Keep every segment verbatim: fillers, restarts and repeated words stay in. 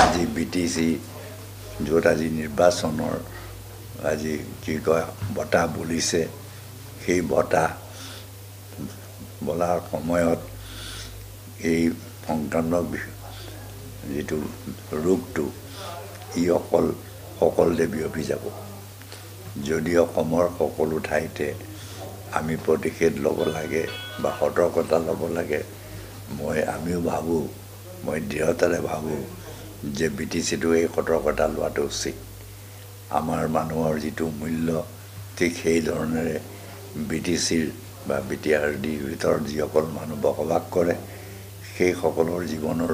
আজি বিটিসি যত আজি নিৰ্বাচনৰ আজি কি কয় বটা বলিছে সেই বটা বলাৰ সময়ত এই সংক্ৰান্ত যেটো ৰোগটো ই অকল অকল দেৱি যাব যদি অসমৰ সকলো ঠাইতে আমি প্ৰতিষেধ লব লাগে বা সতৰ্কতা লব লাগে মই আমিও ভাবো মই দৃঢ়তাৰে ভাবো যে বিটিসি টো এই সতৰ্কতা লোৱাটো উচিত আমাৰ মানুহৰ যেটো মূল্য ঠিক সেই ধৰণেৰে বিটিসি বা বিটিআৰডি ভিতৰ যি অকল মানুহ বহবাক কৰে সেই সকলৰ জীৱনৰ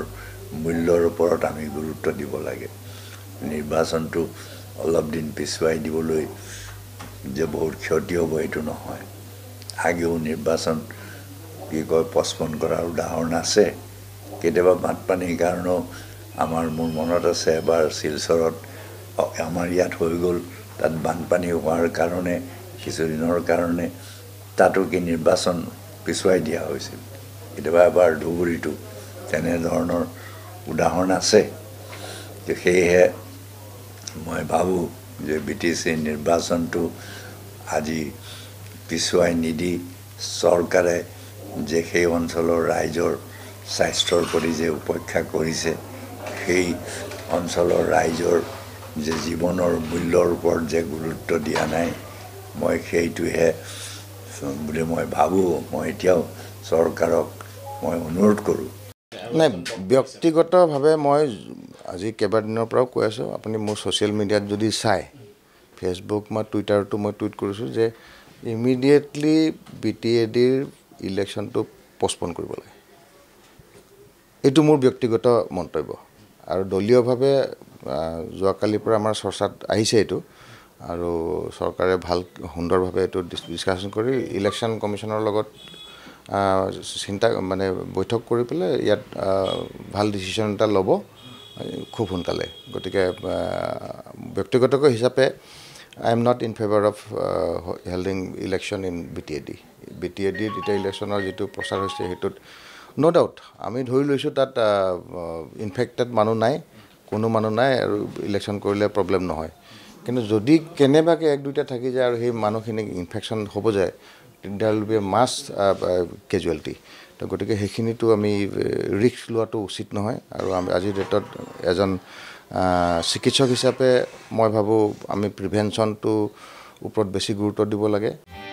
মূল্যৰ ওপৰত আমি গুৰুত্ব দিব লাগে নিৰ্বাচনটো অলপ দিন পিছুৱাই দিবলৈ যে বহুত ক্ষতি হ'ব এটো নহয় আগেও নিৰ্বাচন কি কয় পছপন কৰাৰ উদাহৰণ আছে কেতিয়াবা বানপানীৰ কাৰণে আমাৰ মোৰ মনত আছে এবাৰ শিলচৰত আমাৰ ইয়াত হৈ গ'ল তাত বানপানী হোৱাৰ কাৰণে কিছুদিনৰ কাৰণে তাতো কি নিৰ্বাচন পিছুৱাই দিয়া হৈছিল কেতিয়াবা এবাৰ ধুবুৰীটো তেনে ধৰণৰ উদাহৰণ আছে যে সেয়ে মই ভাবো যে বিটিসি নিৰ্বাচনটো আজি পিছুৱাই নিদি চৰকাৰে যে সেই অঞ্চলৰ ৰাইজৰ স্বাস্থ্যৰ প্ৰতি যে উপেক্ষা কৰিছে সেই অঞ্চলৰ ৰাইজৰ যে জীৱনৰ মূল্যৰ ওপৰত যে গুৰুত্ব দিয়া নাই মই সেইটোহে বুলি মই ভাবো মই এতিয়াও চৰকাৰক মই অনুৰোধ কৰো নাই ব্যক্তিগতভাৱে মই আজি কেবাদিনৰ পৰা কৈ আছো আপুনি মোৰ সোশ্যাল মিডিয়াত যদি চাই ফেসবুক বা টুইটাৰটো মই টুইট কৰিছো যে ইমিডিয়েটলি বিটিএডিৰ ইলেকশনটো পছপন কৰিব লাগে এটো মোৰ ব্যক্তিগত মন্তব্য আৰু দলীয়ভাৱে যোৱাকালিৰ পৰা আমাৰ চৰ্চাত আহিছে এটো আৰু চৰকাৰে ভাল সুন্দৰভাৱে এটো ডিসকাশন কৰি ইলেকশন কমিশনৰ লগত চিন্তা মানে বৈঠক কৰি পেলে ইয়াত ভাল ডিসিশন এটা লব খুব সোনকালে গতিকে ব্যক্তিগতক হিচাপে I am not in favor of uh, holding election in B T A D. B T A D deta election or jitu prochar hoise hetu no doubt ami dhoi loisu tat infected manu nai kono manu nai election korile problem no hoy kintu jodi keneba ke ek duita thaki jay aru he manu khine infection hobo jay there will be a mass uh, uh, casualty to gotike hekhini tu ami risk lua tu usit no hoy aru ami aji date ejon চিকিৎসক হিচাপে মই ভাবো আমি প্ৰিভেনচনটো ওপৰত বেছি গুৰুত্ব দিব লাগে